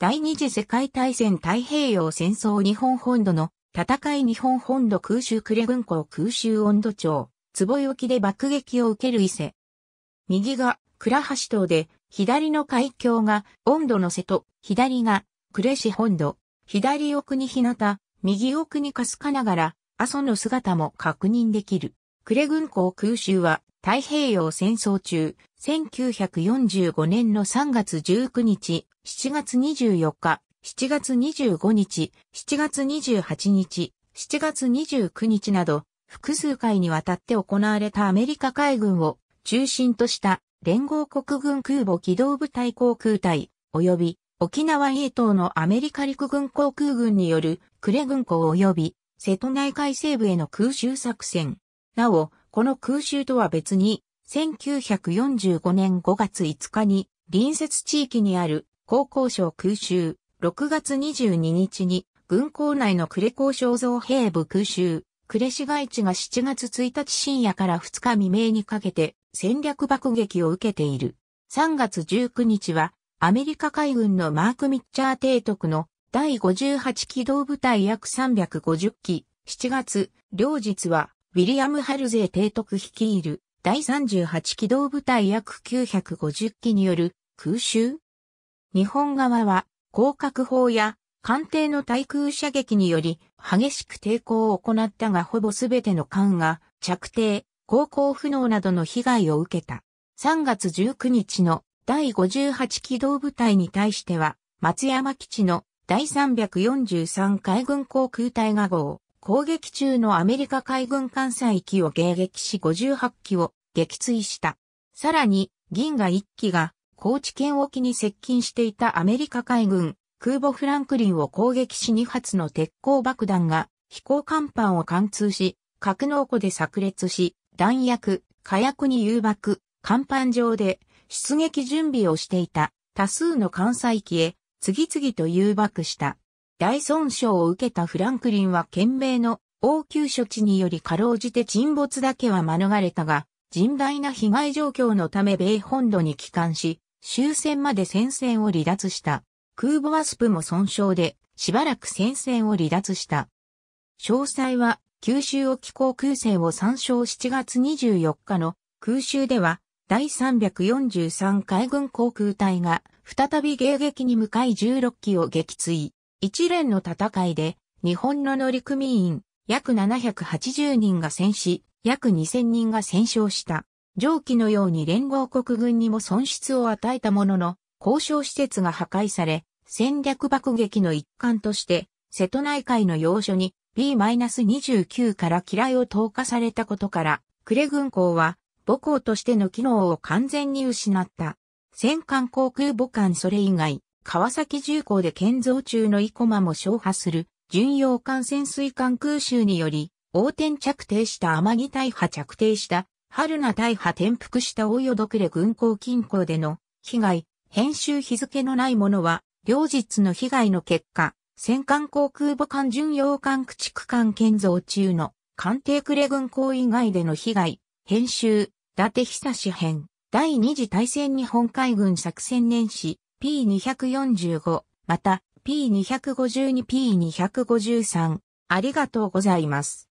第二次世界大戦太平洋戦争日本本土の戦い日本本土空襲呉軍港空襲音頭町、坪井沖で爆撃を受ける伊勢。右が倉橋島で、左の海峡が音頭の瀬戸、左が呉市本土、左奥に日向、右奥に春日長、阿蘇の姿も確認できる。呉軍港空襲は太平洋戦争中、1945年の3月19日、7月24日、7月25日、7月28日、7月29日など、複数回にわたって行われたアメリカ海軍を中心とした連合国軍空母機動部隊航空隊、及び沖縄永島のアメリカ陸軍航空軍による呉軍港及び瀬戸内海西部への空襲作戦。なお、この空襲とは別に、1945年5月5日に、隣接地域にある江校省空襲、6月22日に、軍港内の呉港省造兵部空襲、呉市街地が7月1日深夜から2日未明にかけて、戦略爆撃を受けている。3月19日は、アメリカ海軍のマーク・ミッチャー提督の第58機動部隊約350機、7月、両日は、ウィリアム・ハルゼー提督率いる第38機動部隊約950機による空襲。日本側は攻殻砲や艦艇の対空射撃により激しく抵抗を行ったがほぼすべての艦が着底、航行不能などの被害を受けた。3月19日の第58機動部隊に対しては松山基地の第343海軍航空隊が号。攻撃中のアメリカ海軍艦載機を迎撃し58機を撃墜した。さらに、銀河1機が高知県沖に接近していたアメリカ海軍空母フランクリンを攻撃し2発の鉄鋼爆弾が飛行甲板を貫通し、格納庫で炸裂し、弾薬、火薬に誘爆、甲板上で出撃準備をしていた多数の艦載機へ次々と誘爆した。大損傷を受けたフランクリンは懸命の応急処置によりかろうじて沈没だけは免れたが、甚大な被害状況のため米本土に帰還し、終戦まで戦線を離脱した。空母ワスプも損傷で、しばらく戦線を離脱した。詳細は、九州沖航空戦を参照7月24日の空襲では、第343海軍航空隊が再び迎撃に向かい16機を撃墜。一連の戦いで、日本の乗組員、約780人が戦死、約2000人が戦傷した。上記のように連合国軍にも損失を与えたものの、交渉施設が破壊され、戦略爆撃の一環として、瀬戸内海の要所に B-29 から機雷を投下されたことから、呉軍港は母港としての機能を完全に失った。戦艦航空母艦それ以外。川崎重工で建造中の生駒も消波する巡洋艦潜水艦空襲により、横転着底した天城大破着底した榛名大破転覆した大淀呉軍港近郊での被害、編集日付のないものは、両日の被害の結果、戦艦航空母艦巡洋艦駆逐艦建造中の艦艇呉軍港以外での被害、編集、伊達久編、第二次大戦日本海軍作戦年史、P245、また、P252、P253。ありがとうございます。